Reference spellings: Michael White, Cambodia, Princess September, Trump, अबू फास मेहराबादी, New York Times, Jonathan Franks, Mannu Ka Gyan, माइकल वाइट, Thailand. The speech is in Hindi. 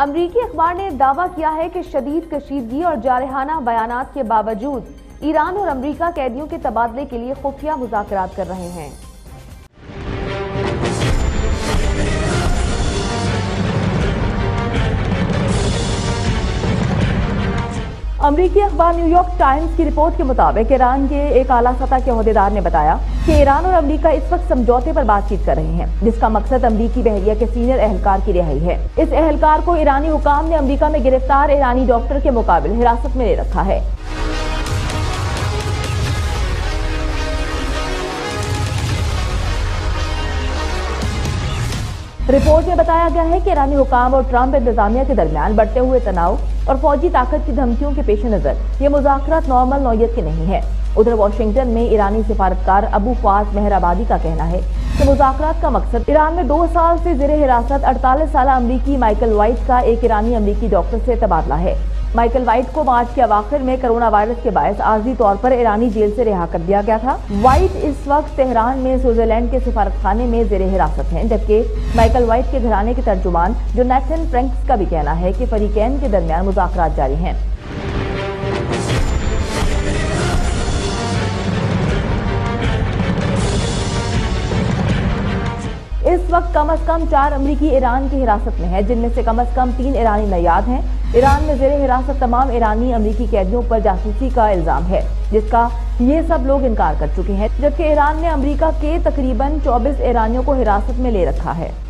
अमरीकी अखबार ने दावा किया है कि शदीद कशीदगी और जारहाना बयानात के बावजूद ईरान और अमरीका कैदियों के तबादले के लिए खुफिया मुज़ाकरात कर रहे हैं। अमरीकी अखबार न्यूयॉर्क टाइम्स की रिपोर्ट के मुताबिक ईरान के एक आला सतह के अहदेदार ने बताया कि ईरान और अमरीका इस वक्त समझौते पर बातचीत कर रहे हैं, जिसका मकसद अमरीकी बहरिया के सीनियर अहलकार की रिहाई है। इस अहलकार को ईरानी हुकाम ने अमरीका में गिरफ्तार ईरानी डॉक्टर के मुकाबले हिरासत में ले रखा है। रिपोर्ट में बताया गया है कि ईरानी हुकाम और ट्रंप इंतजामिया के दरमियान बढ़ते हुए तनाव और फौजी ताकत की धमकियों के पेश नज़र ये मुज़ाकरात नॉर्मल नौयत के नहीं है। उधर वाशिंगटन में ईरानी सिफारतकार अबू फास मेहराबादी का कहना है कि मुज़ाकरात का मकसद ईरान में 2 साल से जेर हिरासत 48 साल अमरीकी माइकल वाइट का एक ईरानी अमरीकी डॉक्टर से तबादला है। माइकल वाइट को मार्च के आखिर में कोरोना वायरस के बायस आर्जी तौर पर ईरानी जेल से रिहा कर दिया गया था। वाइट इस वक्त तेहरान में स्विट्जरलैंड के सिफारतखाने में जेर हिरासत हैं, जबकि माइकल वाइट के घराने के तर्जुमान जोनाथन फ्रैंक्स का भी कहना है कि फरीकैन के दरमियान मुज़ाकरात जारी हैं। इस वक्त कम अज कम 4 अमरीकी ईरान की हिरासत में है, जिनमें से कम अज कम 3 ईरानी नयाद हैं। ईरान में जेर हिरासत तमाम ईरानी अमरीकी कैदियों पर जासूसी का इल्ज़ाम है, जिसका ये सब लोग इनकार कर चुके हैं, जबकि ईरान ने अमरीका के तकरीबन 24 ईरानियों को हिरासत में ले रखा है।